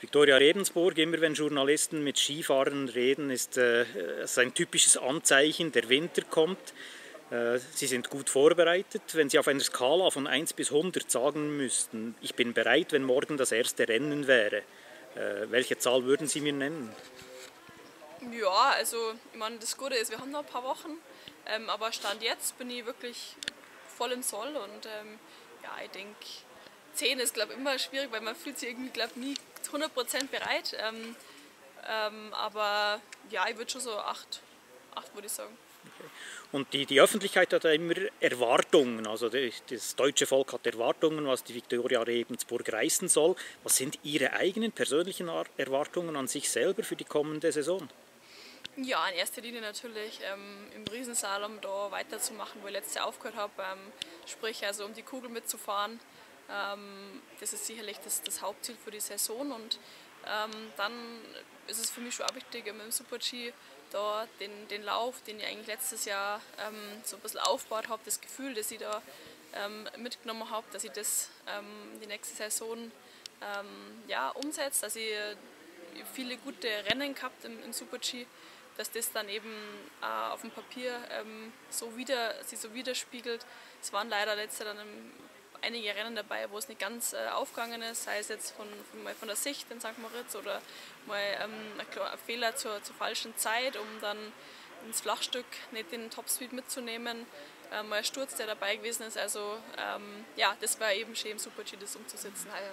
Viktoria Rebensburg, immer wenn Journalisten mit Skifahrern reden, ist ein typisches Anzeichen, der Winter kommt. Sie sind gut vorbereitet. Wenn Sie auf einer Skala von 1 bis 100 sagen müssten, ich bin bereit, wenn morgen das erste Rennen wäre, welche Zahl würden Sie mir nennen? Ja, also ich meine, das Gute ist, wir haben noch ein paar Wochen, aber Stand jetzt bin ich wirklich voll im Soll und ja, ich denke, 10 ist, glaube ich, immer schwierig, weil man fühlt sich irgendwie, glaube ich, nie 100% bereit. Aber ja, ich würde schon so 8 würde ich sagen. Okay. Und die Öffentlichkeit hat ja immer Erwartungen, also das deutsche Volk hat Erwartungen, was die Viktoria Rebensburg reißen soll. Was sind Ihre eigenen persönlichen Erwartungen an sich selber für die kommende Saison? Ja, in erster Linie natürlich im Riesenslalom da weiterzumachen, wo ich letztes Jahr aufgehört habe, sprich also um die Kugel mitzufahren. Das ist sicherlich das Hauptziel für die Saison und dann ist es für mich schon auch wichtig, im Super-G da den Lauf, den ich eigentlich letztes Jahr so ein bisschen aufgebaut habe, das Gefühl, das ich da mitgenommen habe, dass ich das die nächste Saison ja, umsetze, dass ich viele gute Rennen gehabt im Super-G, dass das dann eben auf dem Papier sich so widerspiegelt. Es waren leider letztes Jahr dann einige Rennen dabei, wo es nicht ganz aufgegangen ist, sei es jetzt von der Sicht in St. Moritz oder mal ein Fehler zur falschen Zeit, um dann ins Flachstück nicht den Topspeed mitzunehmen, mal ein Sturz, der dabei gewesen ist. Also ja, das war eben schön, im Super-G das umzusetzen. Also.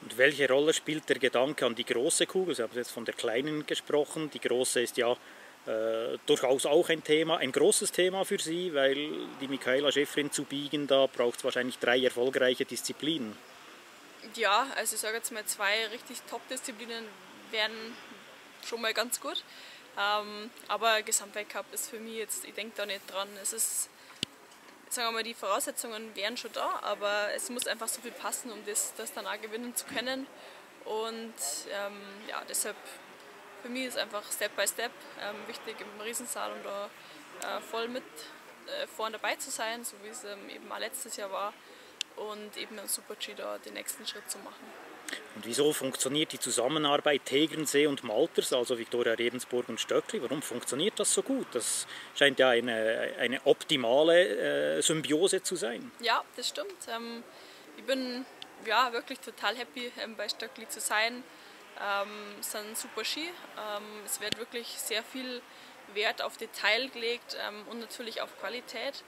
Und welche Rolle spielt der Gedanke an die große Kugel? Sie haben jetzt von der kleinen gesprochen, die große ist ja durchaus auch ein Thema, ein großes Thema für Sie, weil die Michaela Shiffrin zu biegen, da braucht es wahrscheinlich 3 erfolgreiche Disziplinen. Ja, also ich sage jetzt mal, 2 richtig Top-Disziplinen wären schon mal ganz gut, aber Gesamtweltcup ist für mich jetzt, ich denke da nicht dran, es ist, sagen wir mal, die Voraussetzungen wären schon da, aber es muss einfach so viel passen, um das dann auch gewinnen zu können und ja, deshalb für mich ist einfach Step by Step wichtig, im Riesensalon da voll mit vorne dabei zu sein, so wie es eben auch letztes Jahr war, und eben im Super-G da den nächsten Schritt zu machen. Und wieso funktioniert die Zusammenarbeit Tegernsee und Malters, also Viktoria Rebensburg und Stöckli, warum funktioniert das so gut? Das scheint ja eine optimale Symbiose zu sein. Ja, das stimmt. Ich bin ja wirklich total happy, bei Stöckli zu sein. Es ist ein super Ski, es wird wirklich sehr viel Wert auf Detail gelegt und natürlich auf Qualität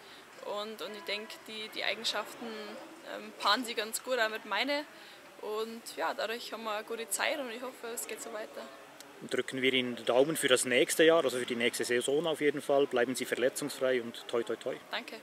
und ich denke, die Eigenschaften paaren sie ganz gut auch mit meinen und ja, dadurch haben wir eine gute Zeit und ich hoffe, es geht so weiter. Und drücken wir Ihnen den Daumen für das nächste Jahr, also für die nächste Saison auf jeden Fall. Bleiben Sie verletzungsfrei und toi toi toi. Danke.